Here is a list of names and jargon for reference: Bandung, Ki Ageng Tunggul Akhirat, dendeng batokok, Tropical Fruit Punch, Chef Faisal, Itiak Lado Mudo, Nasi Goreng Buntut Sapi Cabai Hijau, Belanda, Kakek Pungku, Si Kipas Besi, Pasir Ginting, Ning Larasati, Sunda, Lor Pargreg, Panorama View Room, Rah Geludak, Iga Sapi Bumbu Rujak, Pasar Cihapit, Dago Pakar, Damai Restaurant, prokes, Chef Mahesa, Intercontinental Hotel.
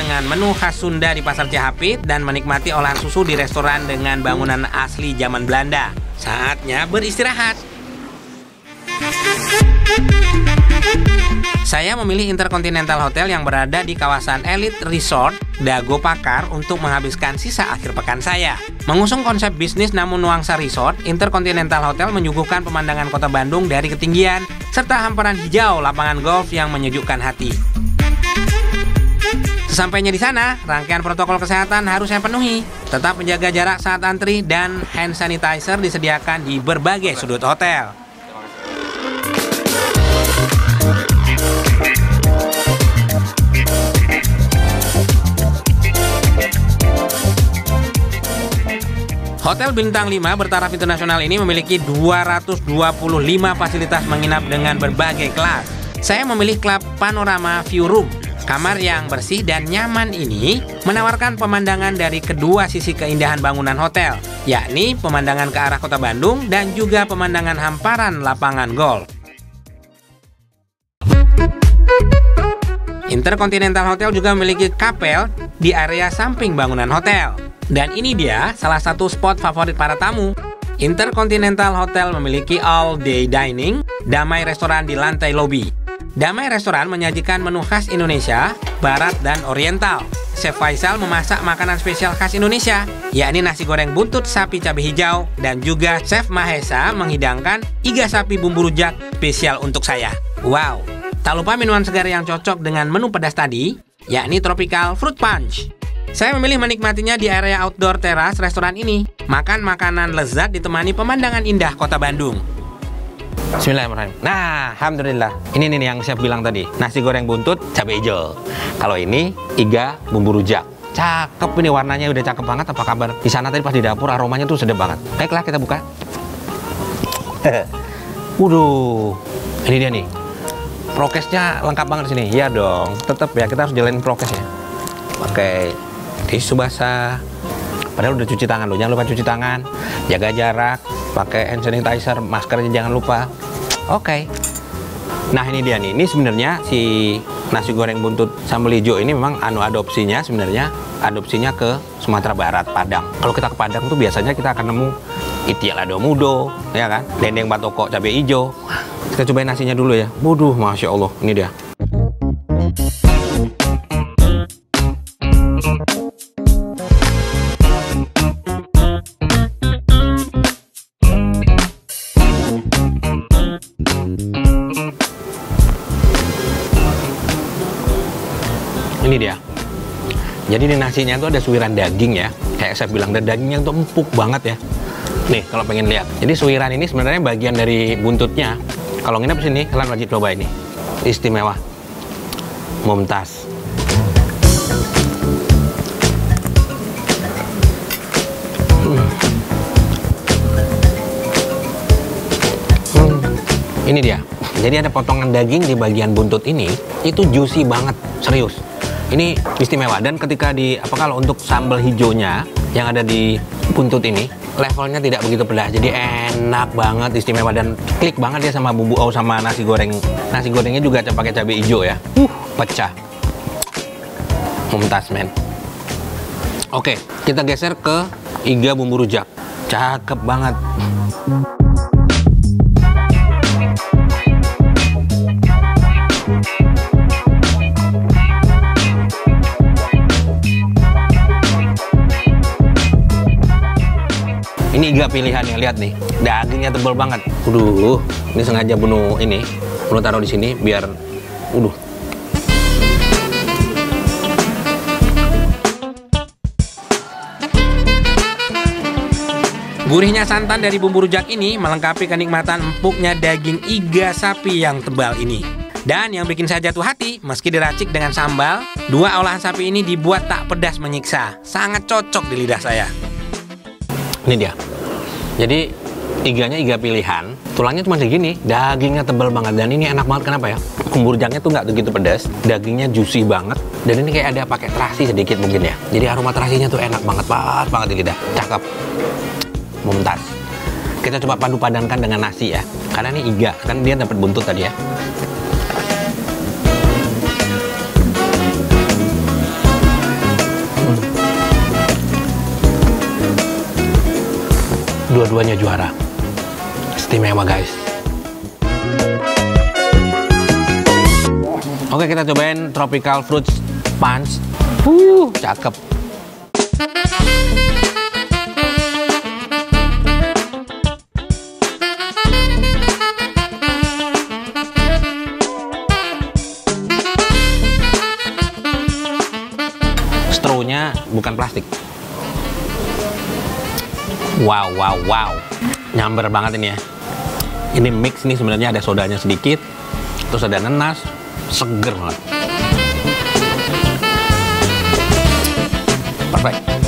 dengan menu khas Sunda di Pasar Cihapit dan menikmati olahan susu di restoran dengan bangunan asli zaman Belanda. Saatnya beristirahat. Saya memilih Intercontinental Hotel yang berada di kawasan Elite Resort Dago Pakar untuk menghabiskan sisa akhir pekan saya. Mengusung konsep bisnis namun nuansa resort, Intercontinental Hotel menyuguhkan pemandangan kota Bandung dari ketinggian, serta hamparan hijau lapangan golf yang menyejukkan hati. Sesampainya di sana, rangkaian protokol kesehatan harus saya penuhi. Tetap menjaga jarak saat antri dan hand sanitizer disediakan di berbagai sudut hotel. Hotel Bintang 5 bertaraf internasional ini memiliki 225 fasilitas menginap dengan berbagai kelas. Saya memilih klub Panorama View Room. Kamar yang bersih dan nyaman ini menawarkan pemandangan dari kedua sisi keindahan bangunan hotel, yakni pemandangan ke arah kota Bandung dan juga pemandangan hamparan lapangan golf. Intercontinental Hotel juga memiliki kapel di area samping bangunan hotel. Dan ini dia salah satu spot favorit para tamu. Intercontinental Hotel memiliki all day dining, Damai Restoran di lantai lobi. Damai Restoran menyajikan menu khas Indonesia, Barat dan Oriental. Chef Faisal memasak makanan spesial khas Indonesia, yakni nasi goreng buntut sapi cabai hijau, dan juga Chef Mahesa menghidangkan iga sapi bumbu rujak spesial untuk saya. Wow, tak lupa minuman segar yang cocok dengan menu pedas tadi, yakni Tropical Fruit Punch. Saya memilih menikmatinya di area outdoor teras restoran ini. Makan makanan lezat ditemani pemandangan indah kota Bandung. Bismillahirrahmanirrahim. Nah, alhamdulillah. Ini nih yang chef bilang tadi, nasi goreng buntut cabai hijau. Kalau ini iga bumbu rujak. Cakep ini warnanya udah cakep banget. Apa kabar? Di sana tadi pas di dapur aromanya tuh sedap banget. Baiklah kita buka. Waduh, ini dia nih. Prokesnya lengkap banget di sini. Iya dong. Tetap ya kita harus jalanin prokesnya. Oke. Tisu basah, padahal udah cuci tangan loh, jangan lupa cuci tangan, jaga jarak, pakai hand sanitizer, maskernya jangan lupa. Oke. Nah ini dia nih, ini sebenarnya si nasi goreng buntut sambal hijau ini memang adopsinya sebenarnya ke Sumatera Barat, Padang. Kalau kita ke Padang tuh biasanya kita akan nemu Itiak Lado Mudo, ya kan? Dendeng batokok cabai hijau. Kita cobain nasinya dulu ya. Waduh, masya Allah, ini dia. Ini dia. Jadi di nasinya itu ada suiran daging ya. Kayak saya bilang, dagingnya itu empuk banget ya. Nih kalau pengen lihat. Jadi suiran ini sebenarnya bagian dari buntutnya. Kalau nginep sini kalian wajib coba ini. Istimewa. Mumtaz. Ini dia. Jadi ada potongan daging di bagian buntut ini. Itu juicy banget, serius. Ini istimewa, dan ketika kalau untuk sambal hijaunya yang ada di buntut ini, levelnya tidak begitu pedas, jadi enak banget, istimewa, dan klik banget ya sama bumbu sama nasi goreng. Nasi gorengnya juga pakai cabai hijau ya, pecah, mumtaz men. Oke, kita geser ke iga bumbu rujak, cakep banget. Ini iga pilihannya, lihat nih, dagingnya tebal banget. Waduh, ini sengaja bunuh taruh di sini biar, waduh. Gurihnya santan dari bumbu rujak ini melengkapi kenikmatan empuknya daging iga sapi yang tebal ini. Dan yang bikin saya jatuh hati, meski diracik dengan sambal, dua olahan sapi ini dibuat tak pedas menyiksa, sangat cocok di lidah saya. Ini dia. Jadi iganya iga pilihan, tulangnya cuma segini, dagingnya tebal banget, dan ini enak banget. Kenapa ya? Bumbu rujaknya tuh nggak begitu pedas, dagingnya juicy banget, dan ini kayak ada pakai terasi sedikit mungkin ya. Jadi aroma terasinya tuh enak banget, pas banget di lidah, cakep, mumtaz. Kita coba padu padankan dengan nasi ya, karena ini iga, kan dia dapat buntut tadi ya. dua-duanya juara. Istimewa, guys. Oke, kita cobain Tropical Fruit Punch. Cakep. Strohnya bukan plastik. Wow, wow, wow. Nyamber banget ini ya. Ini mix nih sebenarnya, ada sodanya sedikit, terus ada nanas, seger banget. Perfect.